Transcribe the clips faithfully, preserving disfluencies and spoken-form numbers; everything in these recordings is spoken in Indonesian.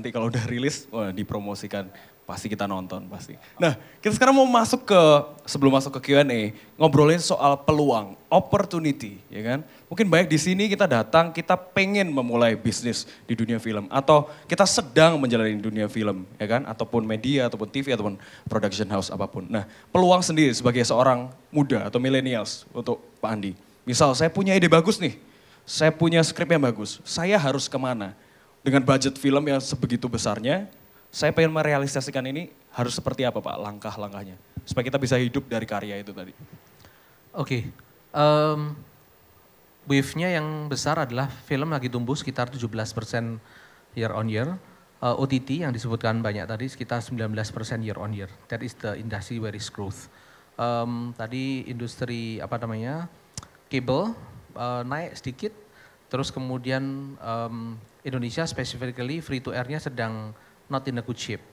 Nanti kalau udah rilis, wah, dipromosikan, pasti kita nonton pasti. Nah, kita sekarang mau masuk ke, sebelum masuk ke Q and A, ngobrolin soal peluang, opportunity, ya kan? Mungkin banyak di sini kita datang, kita pengen memulai bisnis di dunia film, atau kita sedang menjalani dunia film, ya kan? Ataupun media, ataupun T V, ataupun production house, apapun. Nah, peluang sendiri sebagai seorang muda atau millennials untuk Pak Andi. Misal, saya punya ide bagus nih, saya punya skrip yang bagus, saya harus kemana? Dengan budget film yang sebegitu besarnya, saya pengen merealisasikan ini harus seperti apa Pak langkah-langkahnya? Supaya kita bisa hidup dari karya itu tadi. Oke, okay. um, wave-nya yang besar adalah film lagi tumbuh sekitar tujuh belas persen year on year. Uh, O T T yang disebutkan banyak tadi sekitar sembilan belas persen year on year. That is the industry where is growth. Um, tadi industri apa namanya, cable uh, naik sedikit, terus kemudian um, Indonesia specifically free to air-nya sedang not in a good shape.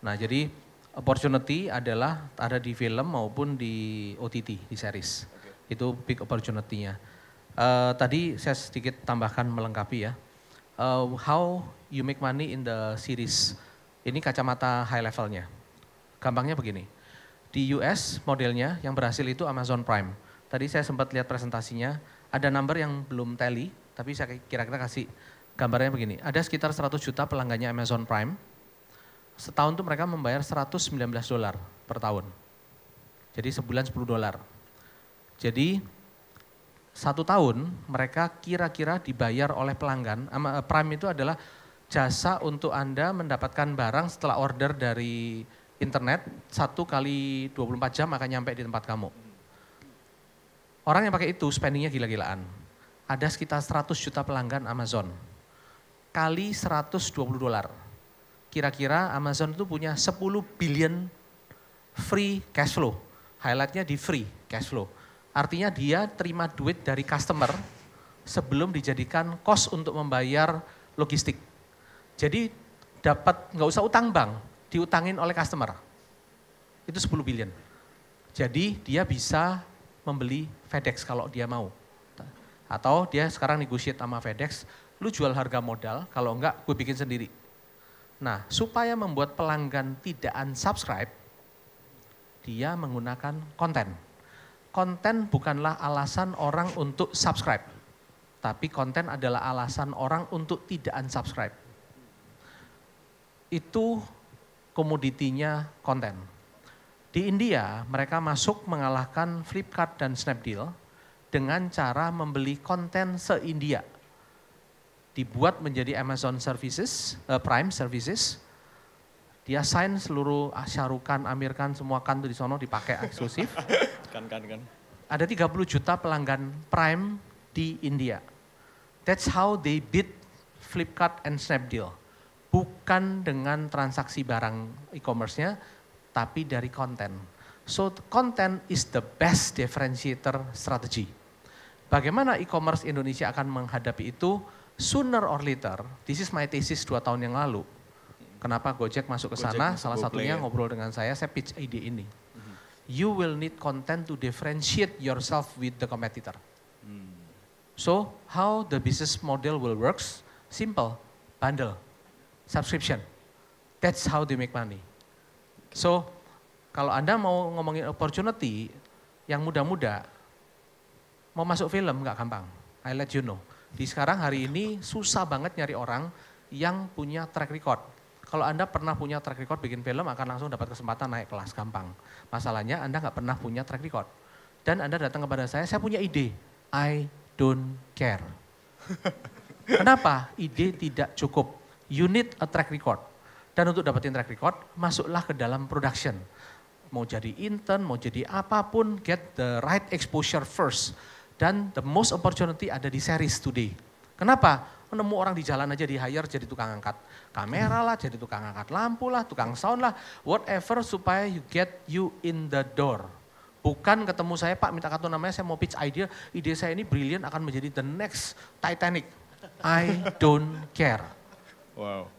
Nah jadi opportunity adalah ada di film maupun di O T T, di series. Okay. Itu big opportunity-nya. Uh, tadi saya sedikit tambahkan melengkapi ya. Uh, how you make money in the series. Ini kacamata high levelnya. Gampangnya begini. Di U S modelnya yang berhasil itu Amazon Prime. Tadi saya sempat lihat presentasinya. Ada number yang belum tally, tapi saya kira-kira kasih gambarnya begini, ada sekitar seratus juta pelanggannya Amazon Prime, setahun tuh mereka membayar seratus sembilan belas dolar per tahun. Jadi sebulan sepuluh dolar. Jadi satu tahun mereka kira-kira dibayar oleh pelanggan, Prime itu adalah jasa untuk Anda mendapatkan barang setelah order dari internet, satu kali dua puluh empat jam akan nyampe di tempat kamu. Orang yang pakai itu spendingnya gila-gilaan. Ada sekitar seratus juta pelanggan Amazon. Kali seratus dua puluh dolar. Kira-kira Amazon itu punya sepuluh billion free cash flow. Highlightnya di free cash flow. Artinya dia terima duit dari customer sebelum dijadikan cost untuk membayar logistik. Jadi dapat nggak usah utang bank, diutangin oleh customer. Itu sepuluh billion. Jadi dia bisa membeli FedEx kalau dia mau. Atau dia sekarang negosiasi sama FedEx, lu jual harga modal, kalau enggak gue bikin sendiri. Nah, supaya membuat pelanggan tidak unsubscribe, dia menggunakan konten. Konten bukanlah alasan orang untuk subscribe, tapi konten adalah alasan orang untuk tidak unsubscribe. Itu komoditinya konten. Di India, mereka masuk mengalahkan Flipkart dan Snapdeal dengan cara membeli konten se-India. Dibuat menjadi Amazon Services, uh, Prime Services, dia sign seluruh Syarukan, Amirkan, semua kan tuh di sono dipakai eksklusif. kan, kan, kan. Ada tiga puluh juta pelanggan Prime di India. That's how they beat Flipkart and Snapdeal. Bukan dengan transaksi barang e-commerce-nya, tapi dari konten. So content is the best differentiator strategy. Bagaimana e-commerce Indonesia akan menghadapi itu? Sooner or later, this is my thesis dua tahun yang lalu. Kenapa Gojek masuk ke sana? Salah satunya ngobrol dengan saya, saya pitch ide ini. Mm-hmm. You will need content to differentiate yourself with the competitor. Mm. So, how the business model will works? Simple, bundle, subscription. That's how they make money. So, kalau Anda mau ngomongin opportunity, yang muda-muda, mau masuk film nggak gampang. I let you know. Di sekarang hari ini susah banget nyari orang yang punya track record. Kalau Anda pernah punya track record bikin film akan langsung dapat kesempatan naik kelas, gampang. Masalahnya Anda nggak pernah punya track record. Dan Anda datang kepada saya, saya punya ide. I don't care. Kenapa? Ide tidak cukup. You need a track record. Dan untuk dapetin track record, masuklah ke dalam production. Mau jadi intern, mau jadi apapun, get the right exposure first. Dan the most opportunity ada di series today. Kenapa? Nemu orang di jalan aja di hire jadi tukang angkat kamera lah, jadi tukang angkat lampu lah, tukang sound lah, whatever supaya you get you in the door. Bukan ketemu saya, Pak minta kartu namanya saya mau pitch idea, ide saya ini brilliant akan menjadi the next Titanic. I don't care. Wow.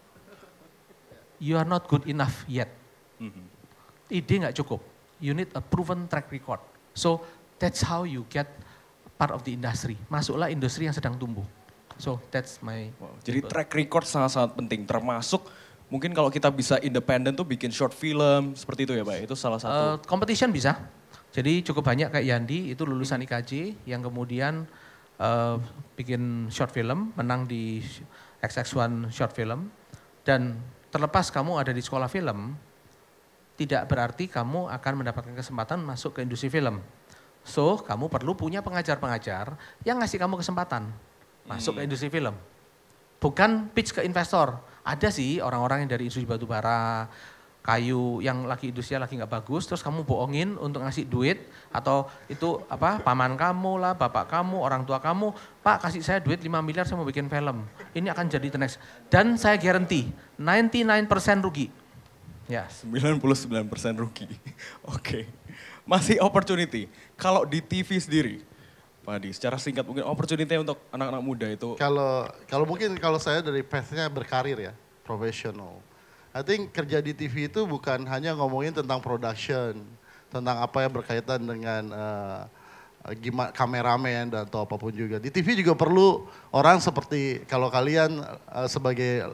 You are not good enough yet. Mm-hmm. Ide nggak cukup. You need a proven track record. So that's how you get part of the industry, masuklah industri yang sedang tumbuh. So that's my... Wow, jadi track record sangat-sangat penting, termasuk mungkin kalau kita bisa independen tuh bikin short film, seperti itu ya Pak? Itu salah satu. Uh, competition bisa. Jadi cukup banyak kayak Yandi itu lulusan I K J yang kemudian uh, bikin short film, menang di X X one short film. Dan terlepas kamu ada di sekolah film, tidak berarti kamu akan mendapatkan kesempatan masuk ke industri film. So, kamu perlu punya pengajar-pengajar yang ngasih kamu kesempatan masuk hmm. ke industri film. Bukan pitch ke investor. Ada sih orang-orang yang dari industri batubara, kayu yang lagi industrinya lagi nggak bagus, terus kamu bohongin untuk ngasih duit atau itu apa paman kamu lah, bapak kamu, orang tua kamu, Pak kasih saya duit lima miliar saya mau bikin film, ini akan jadi the next. Dan saya guarantee sembilan puluh sembilan persen rugi. Ya, yes. sembilan puluh sembilan persen rugi. Oke, okay. Masih opportunity. Kalau di T V sendiri, Pak Adi, secara singkat mungkin opportunity untuk anak-anak muda itu. Kalau kalau mungkin kalau saya dari path-nya berkarir ya, profesional. I think kerja di T V itu bukan hanya ngomongin tentang production, tentang apa yang berkaitan dengan uh, gimana kameramen dan atau apapun juga. Di T V juga perlu orang seperti kalau kalian uh, sebagai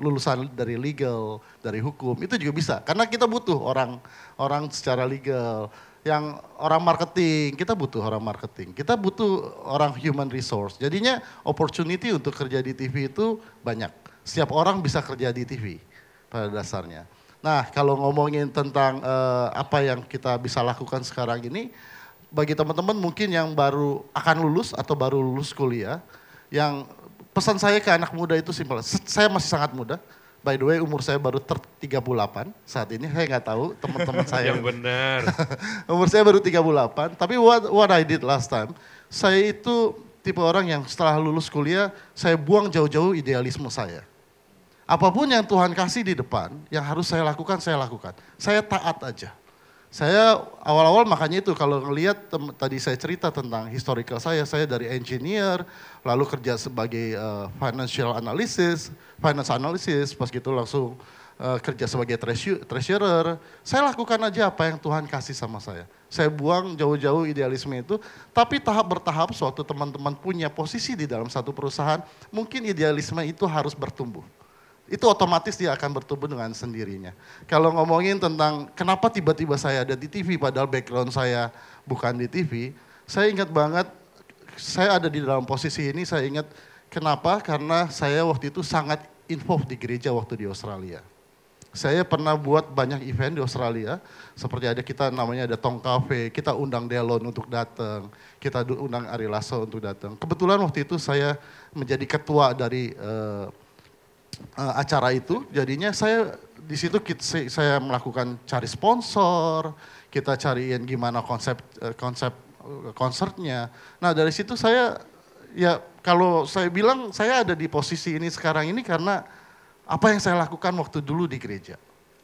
lulusan dari legal, dari hukum itu juga bisa. Karena kita butuh orang orang secara legal, yang orang marketing, kita butuh orang marketing, kita butuh orang human resource. Jadinya opportunity untuk kerja di T V itu banyak. Setiap orang bisa kerja di T V. Pada dasarnya. Nah, kalau ngomongin tentang uh, apa yang kita bisa lakukan sekarang ini, bagi teman-teman mungkin yang baru akan lulus atau baru lulus kuliah, yang pesan saya ke anak muda itu simpel. Saya masih sangat muda. By the way, umur saya baru tiga puluh delapan saat ini. Saya nggak tahu teman-teman saya. Yang benar. Umur saya baru tiga puluh delapan. Tapi what, what I did last time, saya itu tipe orang yang setelah lulus kuliah, saya buang jauh-jauh idealisme saya. Apapun yang Tuhan kasih di depan, yang harus saya lakukan, saya lakukan. Saya taat aja. Saya awal-awal makanya itu kalau ngelihat tadi saya cerita tentang historical saya, saya dari engineer, lalu kerja sebagai uh, financial analysis, finance analysis, pas gitu langsung uh, kerja sebagai treasurer. Saya lakukan aja apa yang Tuhan kasih sama saya. Saya buang jauh-jauh idealisme itu, tapi tahap bertahap suatu teman-teman punya posisi di dalam satu perusahaan, mungkin idealisme itu harus bertumbuh. Itu otomatis dia akan bertumbuh dengan sendirinya. Kalau ngomongin tentang kenapa tiba-tiba saya ada di T V padahal background saya bukan di T V, saya ingat banget saya ada di dalam posisi ini, saya ingat kenapa, karena saya waktu itu sangat involved di gereja waktu di Australia. Saya pernah buat banyak event di Australia, seperti ada kita namanya ada Tong Cafe, kita undang Delon untuk datang, kita undang Ari Lasso untuk datang. Kebetulan waktu itu saya menjadi ketua dari uh, Uh, acara itu, jadinya saya di situ saya melakukan cari sponsor, kita cariin gimana konsep uh, konsep uh, konsernya. Nah dari situ saya ya kalau saya bilang saya ada di posisi ini sekarang ini karena apa yang saya lakukan waktu dulu di gereja.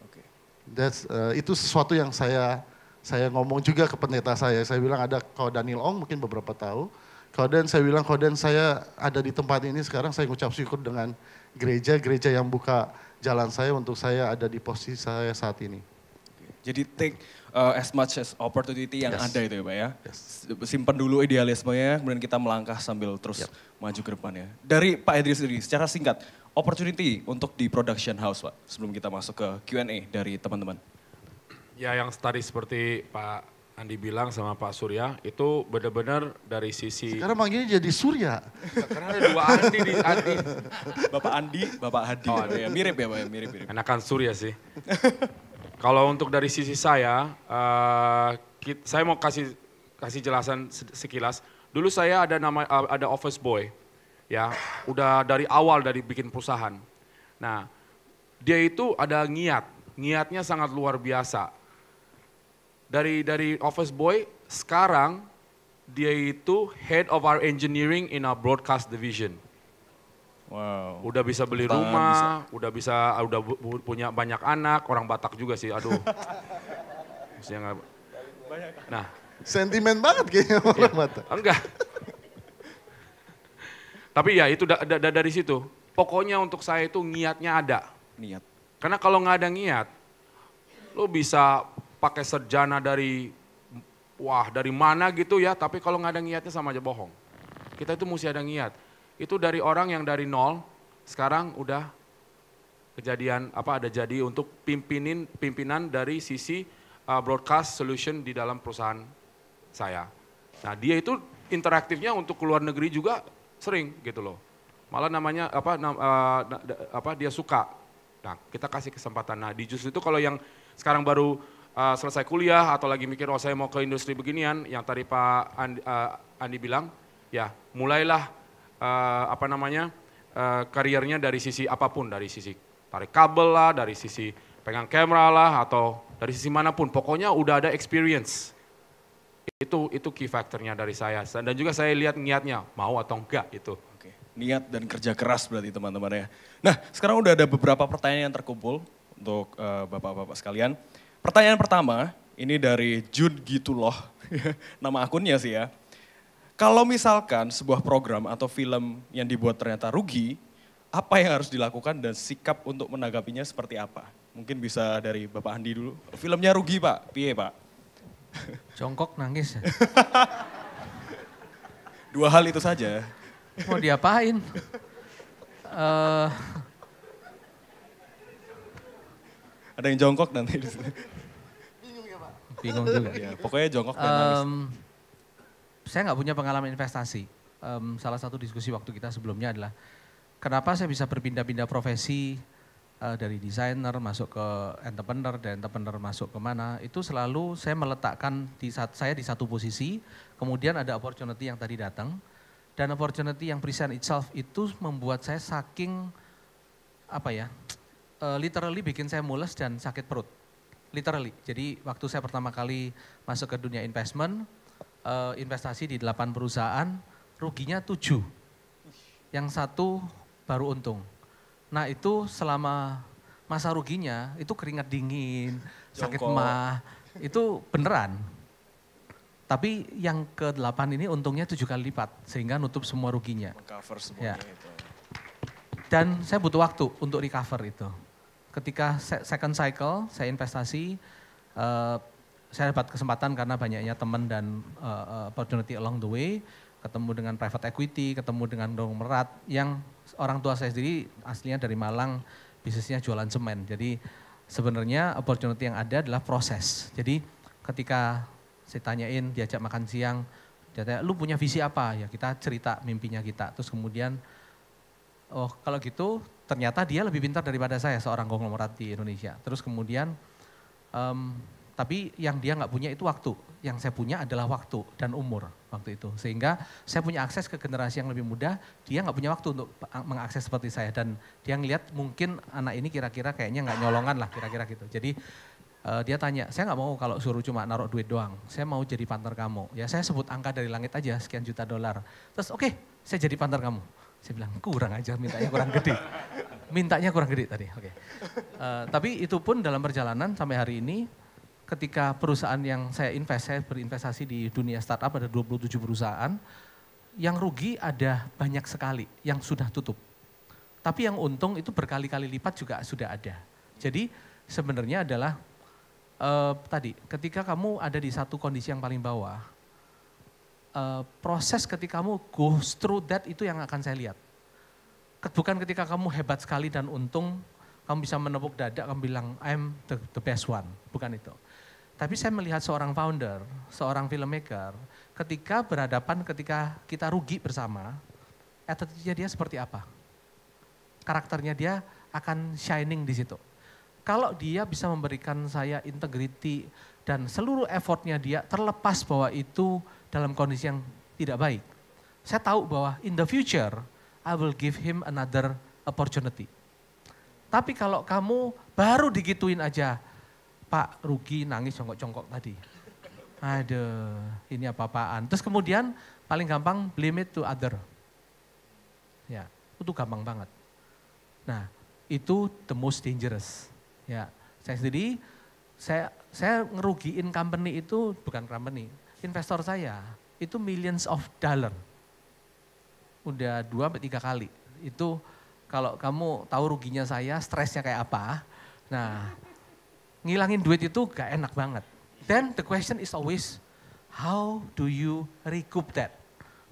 Okay. That's, uh, itu sesuatu yang saya saya ngomong juga ke pendeta saya. Saya bilang ada kalau Daniel Ong mungkin beberapa tahu. Koden saya bilang Koden saya ada di tempat ini sekarang saya ucap syukur dengan gereja-gereja yang buka jalan saya untuk saya ada di posisi saya saat ini. Jadi take uh, as much as opportunity yang yes. ada itu ya Pak ya. Yes. Simpan dulu idealismenya kemudian kita melangkah sambil terus yep. maju ke depan ya. Dari Pak Idris sendiri secara singkat opportunity untuk di production house Pak sebelum kita masuk ke Q and A dari teman-teman. Ya yang tadi seperti Pak Andi bilang sama Pak Surya itu benar-benar dari sisi... Sekarang manggilnya jadi Surya. Karena ada dua Andi di Andi. Bapak Andi, Bapak Hadi. Oh, ya, mirip ya Pak, mirip-mirip. Enakan Surya sih. Kalau untuk dari sisi saya, uh, kita, saya mau kasih kasih jelasan sekilas. Dulu saya ada nama uh, ada office boy. Ya, udah dari awal dari bikin perusahaan. Nah, dia itu ada niat. Niatnya sangat luar biasa. Dari dari office boy sekarang dia itu head of our engineering in our broadcast division. Wow. Udah bisa beli Tangan rumah, bisa. udah bisa udah punya banyak anak, orang Batak juga sih. Aduh. Gak... Nah, sentimen banget kayaknya orang ya, Batak. Enggak. Tapi ya itu da, da, da, dari situ. Pokoknya untuk saya itu niatnya ada. Niat. Karena kalau nggak ada niat, lo bisa pakai serjana dari, wah dari mana gitu ya, tapi kalau nggak ada niatnya sama aja bohong. Kita itu mesti ada niat. Itu dari orang yang dari nol, sekarang udah kejadian apa ada jadi untuk pimpinin pimpinan dari sisi uh, broadcast solution di dalam perusahaan saya. Nah, dia itu interaktifnya untuk keluar negeri juga sering gitu loh. Malah namanya apa nam, uh, apa dia suka. Nah, kita kasih kesempatan. Nah, di Jus itu kalau yang sekarang baru uh, selesai kuliah atau lagi mikir oh saya mau ke industri beginian yang tadi Pak Andi, uh, Andi bilang, ya, mulailah uh, apa namanya? Uh, kariernya dari sisi apapun, dari sisi tarik kabel lah, dari sisi pegang kamera lah atau dari sisi manapun. Pokoknya udah ada experience. Itu itu key factornya dari saya. Dan juga saya lihat niatnya, mau atau enggak itu. Oke. Niat dan kerja keras berarti teman-teman ya. Nah, sekarang udah ada beberapa pertanyaan yang terkumpul untuk uh, Bapak-bapak sekalian. Pertanyaan pertama, ini dari Jun Gituloh. Nama akunnya sih ya. Kalau misalkan sebuah program atau film yang dibuat ternyata rugi, apa yang harus dilakukan dan sikap untuk menanggapinya seperti apa? Mungkin bisa dari Bapak Andi dulu. Filmnya rugi Pak, piye Pak? Jongkok nangis. Dua hal itu saja. Mau diapain? uh... Ada yang jongkok nanti. Bingung ya Pak? Bingung juga. Ya, pokoknya jongkok dan nangis. Um... Saya nggak punya pengalaman investasi. Um, salah satu diskusi waktu kita sebelumnya adalah kenapa saya bisa berpindah-pindah profesi uh, dari desainer masuk ke entrepreneur dan entrepreneur masuk kemana. Itu selalu saya meletakkan di saat saya di satu posisi, kemudian ada opportunity yang tadi datang dan opportunity yang present itself itu membuat saya saking apa ya, uh, literally bikin saya mules dan sakit perut. Literally. Jadi waktu saya pertama kali masuk ke dunia investment. Uh, investasi di delapan perusahaan, ruginya tujuh. Yang satu baru untung. Nah itu selama masa ruginya, itu keringat dingin, sakit mah, itu beneran. Tapi yang ke delapan ini untungnya tujuh kali lipat, sehingga nutup semua ruginya. Ya. Itu. Dan saya butuh waktu untuk recover itu. Ketika second cycle, saya investasi, uh, saya dapat kesempatan karena banyaknya teman dan uh, opportunity along the way, ketemu dengan private equity, ketemu dengan konglomerat yang orang tua saya sendiri aslinya dari Malang, bisnisnya jualan semen. Jadi sebenarnya opportunity yang ada adalah proses. Jadi ketika saya tanyain, diajak makan siang, dia tanya, lu punya visi apa? Ya kita cerita mimpinya kita. Terus kemudian, oh kalau gitu ternyata dia lebih pintar daripada saya, seorang konglomerat di Indonesia. Terus kemudian, um, tapi yang dia nggak punya itu waktu. Yang saya punya adalah waktu dan umur waktu itu. Sehingga saya punya akses ke generasi yang lebih muda, dia nggak punya waktu untuk mengakses seperti saya. Dan dia ngelihat mungkin anak ini kira-kira kayaknya nggak nyolongan lah, kira-kira gitu. Jadi uh, dia tanya, saya nggak mau kalau suruh cuma naruh duit doang, saya mau jadi partner kamu. Ya saya sebut angka dari langit aja, sekian juta dolar. Terus oke, okay, saya jadi partner kamu. Saya bilang kurang aja, mintanya kurang gede. Mintanya kurang gede tadi, oke. Okay. Uh, tapi itu pun dalam perjalanan sampai hari ini, ketika perusahaan yang saya invest, saya berinvestasi di dunia startup ada dua puluh tujuh perusahaan, yang rugi ada banyak sekali yang sudah tutup. Tapi yang untung itu berkali-kali lipat juga sudah ada. Jadi sebenarnya adalah uh, tadi ketika kamu ada di satu kondisi yang paling bawah, uh, proses ketika kamu go through that itu yang akan saya lihat. Bukan ketika kamu hebat sekali dan untung, kamu bisa menepuk dada, kamu bilang I'm the, the best one, bukan itu. Tapi saya melihat seorang founder, seorang filmmaker, ketika berhadapan, ketika kita rugi bersama, attitude-nya dia seperti apa? Karakternya dia akan shining di situ. Kalau dia bisa memberikan saya integrity dan seluruh effortnya dia terlepas bahwa itu dalam kondisi yang tidak baik. Saya tahu bahwa in the future, I will give him another opportunity. Tapi kalau kamu baru digituin aja, Pak rugi nangis jongkok-jongkok tadi. Aduh, ini apa-apaan. Terus kemudian paling gampang blame it to other. Ya, itu gampang banget. Nah, itu the most dangerous. Ya, saya sendiri, saya saya ngerugiin company itu, bukan company, investor saya itu millions of dollar. Udah dua sampai tiga kali. Itu kalau kamu tahu ruginya saya, stresnya kayak apa. Nah, ngilangin duit itu gak enak banget. Then the question is always, how do you recoup that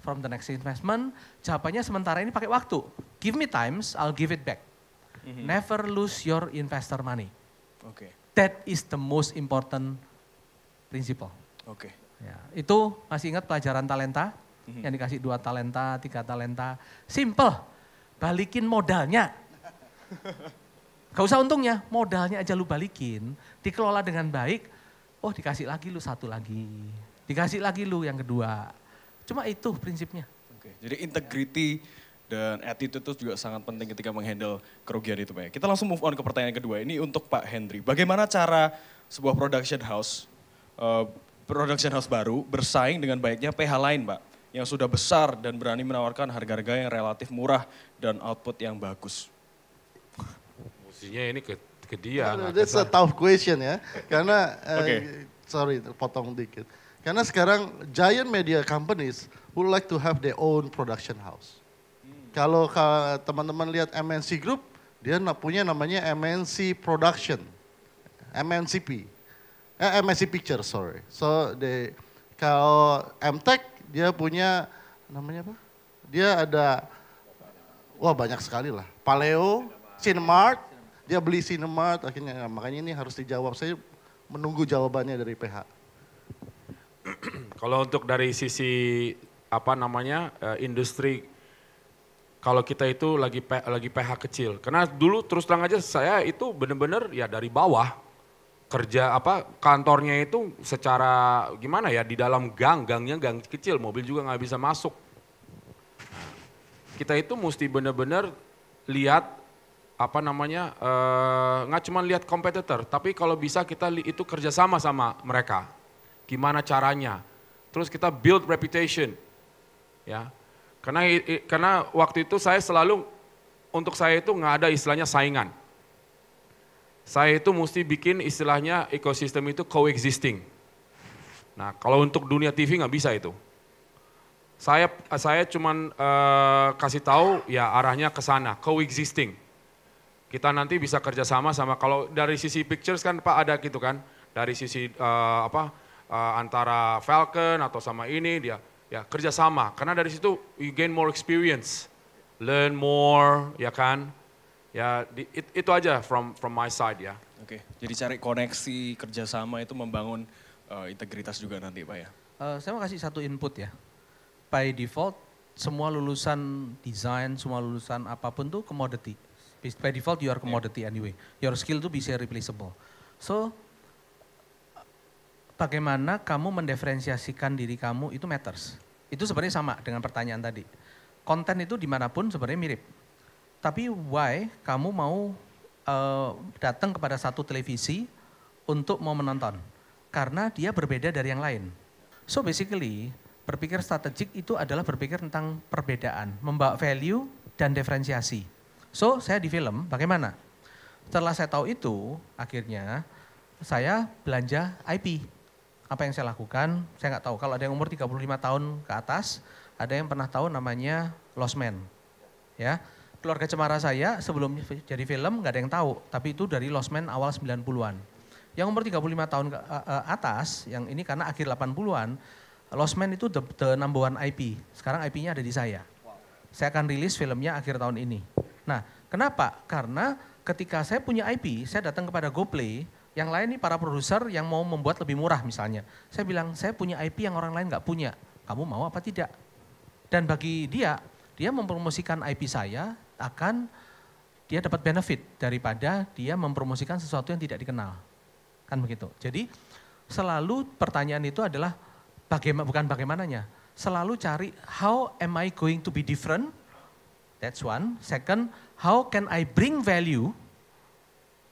from the next investment? Jawabannya sementara ini pakai waktu. Give me times, I'll give it back. Mm-hmm. Never lose your investor money. Oke. Okay. That is the most important principle. Oke. Okay. Ya, itu masih ingat pelajaran talenta? Mm-hmm. Yang dikasih dua talenta, tiga talenta. Simple, balikin modalnya. Gak usah untungnya, modalnya aja lu balikin, dikelola dengan baik, oh dikasih lagi lu satu lagi, dikasih lagi lu yang kedua. Cuma itu prinsipnya. Oke, jadi integrity dan attitude itu juga sangat penting ketika menghandle kerugian itu Pak. Kita langsung move on ke pertanyaan kedua, ini untuk Pak Henry. Bagaimana cara sebuah production house, uh, production house baru bersaing dengan baiknya P H lain Pak, yang sudah besar dan berani menawarkan harga-harga yang relatif murah dan output yang bagus? Mestinya ini ke, ke dia. No, that's a tough question ya, karena okay. uh, sorry potong dikit. Karena sekarang giant media companies would like to have their own production house. Hmm. Kalau teman-teman lihat M N C Group, dia punya namanya M N C Production, M N C P, eh, M S C Pictures sorry. So they, kalau M Tech dia punya namanya apa? Dia ada, wah banyak sekali lah. Paleo, Cinemark, dia beli Cinemark, akhirnya makanya ini harus dijawab. Saya menunggu jawabannya dari P H. Kalau untuk dari sisi apa namanya industri, kalau kita itu lagi lagi P H kecil, karena dulu terus terang aja saya itu benar-benar ya dari bawah kerja apa kantornya itu secara gimana ya di dalam gang, gangnya gang kecil, mobil juga nggak bisa masuk. Kita itu mesti benar-benar lihat apa namanya, nggak uh, cuma lihat kompetitor, tapi kalau bisa kita itu kerjasama sama mereka. Gimana caranya? Terus kita build reputation. Ya, karena karena waktu itu saya selalu, untuk saya itu nggak ada istilahnya saingan. Saya itu mesti bikin istilahnya ekosistem itu coexisting. Nah kalau untuk dunia T V nggak bisa itu. Saya saya cuman uh, kasih tahu ya arahnya ke sana, coexisting. Kita nanti bisa kerjasama sama, kalau dari sisi pictures kan Pak ada gitu kan, dari sisi uh, apa uh, antara Falcon atau sama ini dia ya kerjasama, karena dari situ you gain more experience, learn more ya kan, ya di, it, itu aja from from my side ya. Oke, jadi cari koneksi kerjasama itu membangun uh, integritas juga nanti Pak ya. Uh, saya mau kasih satu input ya, by default semua lulusan desain, semua lulusan apapun tuh commodity. By default you are commodity anyway. Your skill itu bisa replaceable. So, bagaimana kamu mendiferensiasikan diri kamu itu matters. Itu sebenarnya sama dengan pertanyaan tadi. Konten itu dimanapun sebenarnya mirip. Tapi why kamu mau uh, datang kepada satu televisi untuk mau menonton? Karena dia berbeda dari yang lain. So basically, berpikir strategik itu adalah berpikir tentang perbedaan, membawa value dan diferensiasi. So, saya di film, bagaimana? Setelah saya tahu itu, akhirnya saya belanja I P. Apa yang saya lakukan, saya nggak tahu. Kalau ada yang umur tiga puluh lima tahun ke atas, ada yang pernah tahu namanya Losmen. Ya, Keluarga Cemara saya sebelum jadi film nggak ada yang tahu, tapi itu dari Losmen awal sembilan puluhan. Yang umur tiga puluh lima tahun ke atas, yang ini karena akhir delapan puluhan, Losmen itu the, the number one I P. Sekarang I P-nya ada di saya. Saya akan rilis filmnya akhir tahun ini. Nah, kenapa? Karena ketika saya punya I P, saya datang kepada Go Play, yang lain nih para produser yang mau membuat lebih murah misalnya. Saya bilang, saya punya I P yang orang lain nggak punya, kamu mau apa tidak? Dan bagi dia, dia mempromosikan I P saya akan dia dapat benefit daripada dia mempromosikan sesuatu yang tidak dikenal. Kan begitu. Jadi selalu pertanyaan itu adalah bagaimana, bukan bagaimananya, selalu cari how am I going to be different? That's one. Second, how can I bring value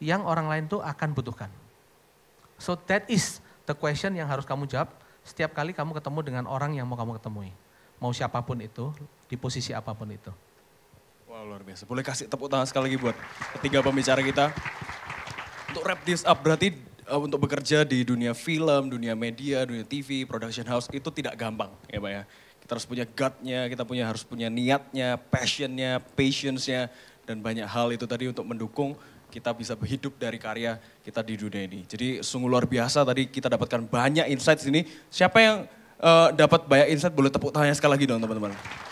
yang orang lain tuh akan butuhkan. So that is the question yang harus kamu jawab setiap kali kamu ketemu dengan orang yang mau kamu ketemui. Mau siapapun itu, di posisi apapun itu. Wah wow, luar biasa. Boleh kasih tepuk tangan sekali lagi buat ketiga pembicara kita. Untuk wrap this up, berarti uh, untuk bekerja di dunia film, dunia media, dunia T V, production house itu tidak gampang ya Pak ya. Kita harus punya gut-nya, kita punya harus punya niatnya, passion-nya, patience-nya, dan banyak hal itu tadi untuk mendukung kita bisa hidup dari karya kita di dunia ini. Jadi sungguh luar biasa tadi kita dapatkan banyak insight di sini. Siapa yang uh, dapat banyak insight boleh tepuk tangannya sekali lagi dong teman-teman.